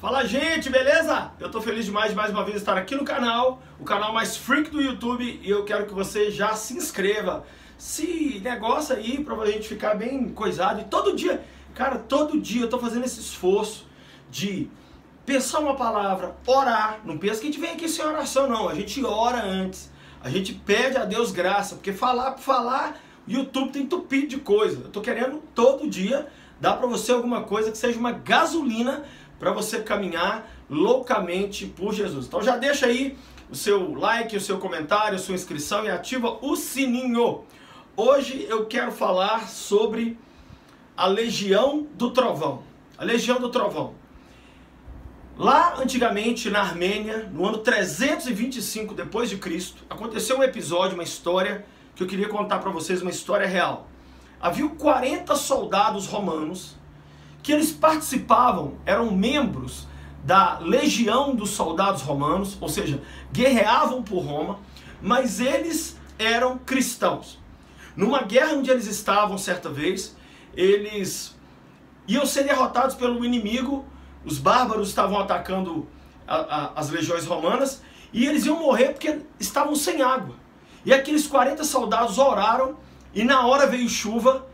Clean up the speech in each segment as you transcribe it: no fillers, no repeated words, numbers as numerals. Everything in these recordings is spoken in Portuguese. Fala, gente, beleza? Eu tô feliz demais de mais uma vez estar aqui no canal, o canal mais freak do YouTube, e eu quero que você já se inscreva. Se negócio aí pra gente ficar bem coisado. E todo dia, cara, todo dia eu tô fazendo esse esforço de pensar uma palavra, orar. Não pensa que a gente vem aqui sem oração, não. A gente ora antes, a gente pede a Deus graça, porque falar por falar, o YouTube tem entupido de coisa. Eu tô querendo todo dia dar pra você alguma coisa que seja uma gasolina para você caminhar loucamente por Jesus. Então já deixa aí o seu like, o seu comentário, a sua inscrição e ativa o sininho. Hoje eu quero falar sobre a Legião do Trovão. A Legião do Trovão. Lá antigamente na Armênia, no ano 325 depois de Cristo, aconteceu um episódio, uma história que eu queria contar para vocês, uma história real. Havia 40 soldados romanos que eles participavam, eram membros da Legião dos Soldados Romanos, ou seja, guerreavam por Roma, mas eles eram cristãos. Numa guerra onde eles estavam, certa vez, eles iam ser derrotados pelo inimigo, os bárbaros estavam atacando as legiões romanas, e eles iam morrer porque estavam sem água. E aqueles 40 soldados oraram, e na hora veio chuva,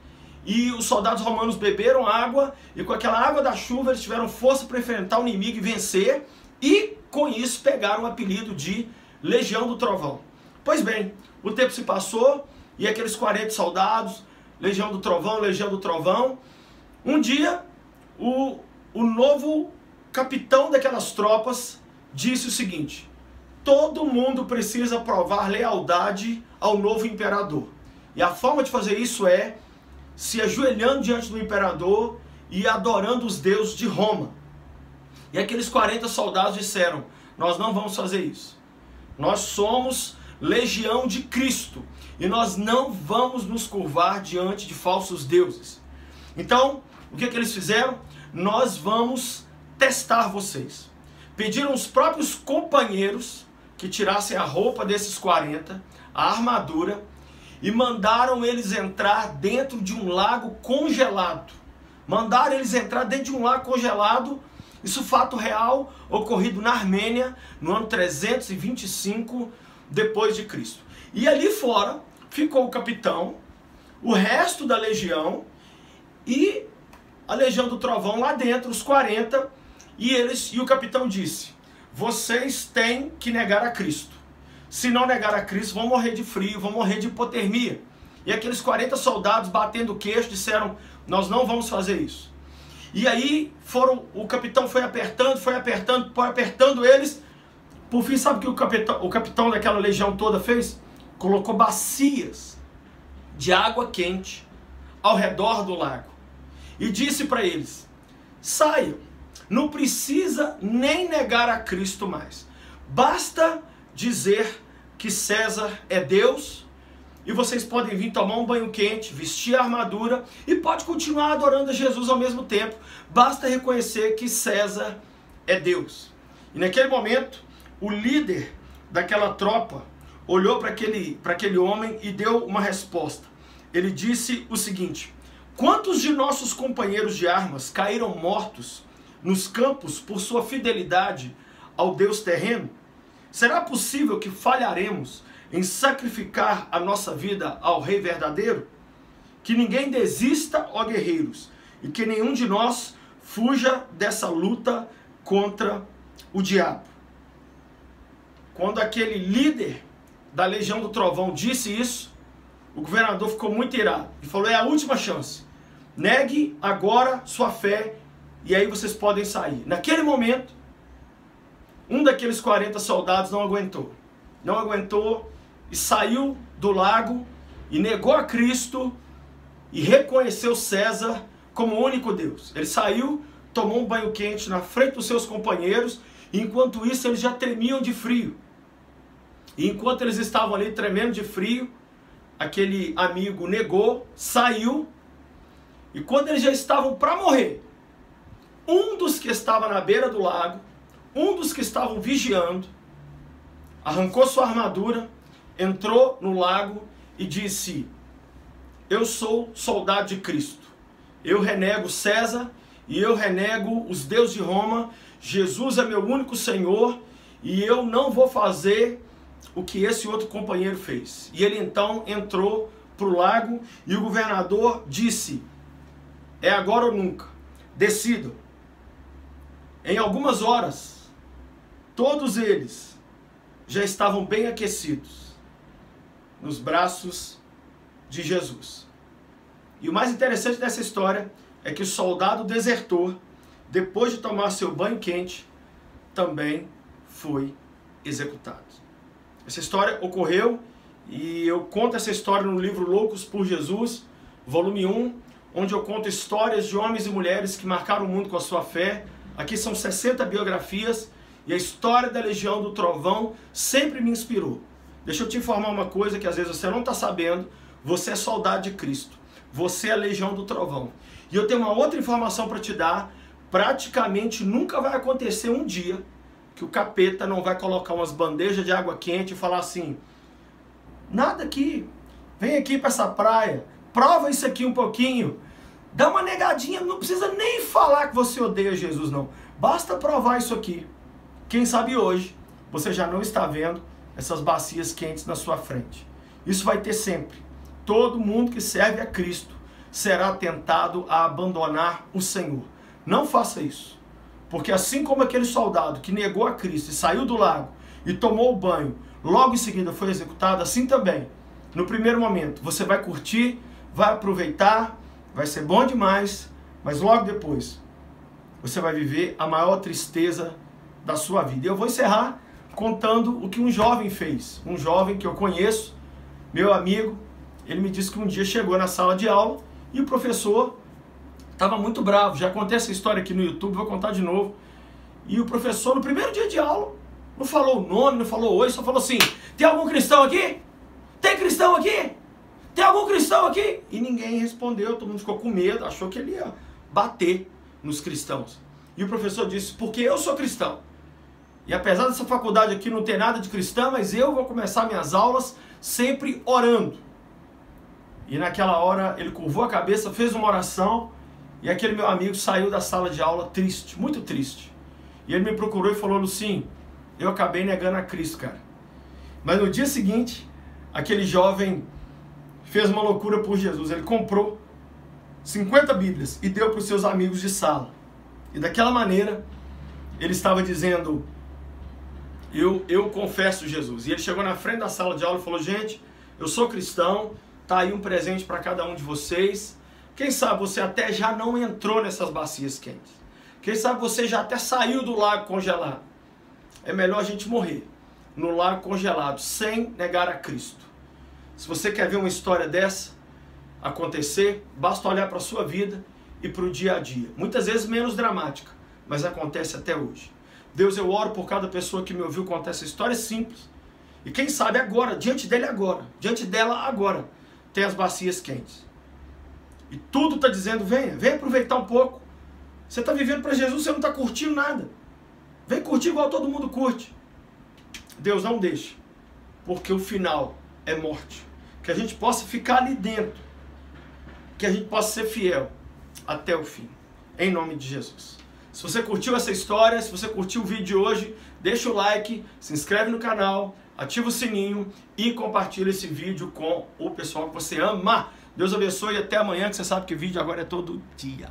e os soldados romanos beberam água, e com aquela água da chuva eles tiveram força para enfrentar o inimigo e vencer, e com isso pegaram o apelido de Legião do Trovão. Pois bem, o tempo se passou, e aqueles 40 soldados, Legião do Trovão, Legião do Trovão, um dia o novo capitão daquelas tropas disse o seguinte: todo mundo precisa provar lealdade ao novo imperador, e a forma de fazer isso é se ajoelhando diante do imperador e adorando os deuses de Roma. E aqueles 40 soldados disseram: nós não vamos fazer isso. Nós somos legião de Cristo e nós não vamos nos curvar diante de falsos deuses. Então, o que eles fizeram? Nós vamos testar vocês. Pediram os próprios companheiros que tirassem a roupa desses 40, a armadura, e mandaram eles entrar dentro de um lago congelado. Mandaram eles entrar dentro de um lago congelado. Isso é fato real, ocorrido na Armênia, no ano 325 depois de Cristo. E ali fora ficou o capitão, o resto da legião e a Legião do Trovão lá dentro, os 40, e o capitão disse: vocês têm que negar a Cristo. Se não negar a Cristo, vão morrer de frio, vão morrer de hipotermia. E aqueles 40 soldados, batendo o queixo, disseram: nós não vamos fazer isso. E aí, o capitão foi apertando eles. Por fim, sabe o que o capitão daquela legião toda fez? Colocou bacias de água quente ao redor do lago. E disse para eles: saiam, não precisa nem negar a Cristo mais. Basta dizer que César é Deus, e vocês podem vir tomar um banho quente, vestir a armadura, e pode continuar adorando a Jesus ao mesmo tempo, basta reconhecer que César é Deus. E naquele momento, o líder daquela tropa olhou para aquele homem e deu uma resposta. Ele disse o seguinte: quantos de nossos companheiros de armas caíram mortos nos campos por sua fidelidade ao Deus terreno? Será possível que falharemos em sacrificar a nossa vida ao Rei verdadeiro? Que ninguém desista, ó guerreiros, e que nenhum de nós fuja dessa luta contra o diabo. Quando aquele líder da Legião do Trovão disse isso, o governador ficou muito irado e falou: é a última chance. Negue agora sua fé e aí vocês podem sair. Naquele momento, um daqueles 40 soldados não aguentou e saiu do lago e negou a Cristo e reconheceu César como o único Deus. Ele saiu, tomou um banho quente na frente dos seus companheiros, e enquanto isso eles já tremiam de frio. E enquanto eles estavam ali tremendo de frio, aquele amigo negou, saiu, e quando eles já estavam para morrer, um dos que estava na beira do lago, um dos que estavam vigiando, arrancou sua armadura, entrou no lago e disse: eu sou soldado de Cristo, eu renego César e eu renego os deuses de Roma, Jesus é meu único Senhor e eu não vou fazer o que esse outro companheiro fez. E ele então entrou para o lago e o governador disse, é agora ou nunca, decido. Em algumas horas, todos eles já estavam bem aquecidos nos braços de Jesus. E o mais interessante dessa história é que o soldado desertor, depois de tomar seu banho quente, também foi executado. Essa história ocorreu e eu conto essa história no livro Loucos por Jesus, volume 1, onde eu conto histórias de homens e mulheres que marcaram o mundo com a sua fé. Aqui são 60 biografias e a história da Legião do Trovão sempre me inspirou. Deixa eu te informar uma coisa que às vezes você não está sabendo, você é soldado de Cristo. Você é a Legião do Trovão. E eu tenho uma outra informação para te dar. Praticamente nunca vai acontecer um dia que o capeta não vai colocar umas bandejas de água quente e falar assim, nada aqui, vem aqui para essa praia, prova isso aqui um pouquinho, dá uma negadinha, não precisa nem falar que você odeia Jesus não. Basta provar isso aqui. Quem sabe hoje você já não está vendo essas bacias quentes na sua frente. Isso vai ter sempre. Todo mundo que serve a Cristo será tentado a abandonar o Senhor. Não faça isso, porque assim como aquele soldado que negou a Cristo e saiu do lago e tomou o banho, logo em seguida foi executado, assim também, no primeiro momento, você vai curtir, vai aproveitar, vai ser bom demais, mas logo depois, você vai viver a maior tristeza da sua vida. E eu vou encerrar contando o que um jovem fez, um jovem que eu conheço, meu amigo. Ele me disse que um dia chegou na sala de aula e o professor estava muito bravo. Já contei essa história aqui no YouTube, vou contar de novo. E o professor, no primeiro dia de aula, não falou o nome, não falou oi, só falou assim, tem algum cristão aqui? Tem cristão aqui? Tem algum cristão aqui? E ninguém respondeu, todo mundo ficou com medo, achou que ele ia bater nos cristãos. E o professor disse, porque eu sou cristão. E apesar dessa faculdade aqui não ter nada de cristão, mas eu vou começar minhas aulas sempre orando. E naquela hora ele curvou a cabeça, fez uma oração e aquele meu amigo saiu da sala de aula triste, muito triste. E ele me procurou e falou, Lucinho, eu acabei negando a Cristo, cara. Mas no dia seguinte, aquele jovem fez uma loucura por Jesus. Ele comprou 50 Bíblias e deu para os seus amigos de sala. E daquela maneira, ele estava dizendo, eu confesso Jesus. E ele chegou na frente da sala de aula e falou, gente, eu sou cristão. Tá aí um presente para cada um de vocês. Quem sabe você até já não entrou nessas bacias quentes. Quem sabe você já até saiu do lago congelado. É melhor a gente morrer no lago congelado, sem negar a Cristo. Se você quer ver uma história dessa acontecer, basta olhar para a sua vida e para o dia a dia. Muitas vezes menos dramática, mas acontece até hoje. Deus, eu oro por cada pessoa que me ouviu contar essa história simples. E quem sabe agora, diante dele agora, diante dela agora, tem as bacias quentes. E tudo está dizendo, venha aproveitar um pouco. Você está vivendo para Jesus, você não está curtindo nada. Vem curtir igual todo mundo curte. Deus, não deixa, porque o final é morte. Que a gente possa ficar ali dentro. Que a gente possa ser fiel até o fim. Em nome de Jesus. Se você curtiu essa história, se você curtiu o vídeo de hoje, deixa o like, se inscreve no canal, ativa o sininho e compartilha esse vídeo com o pessoal que você ama. Deus abençoe e até amanhã, que você sabe que vídeo agora é todo dia.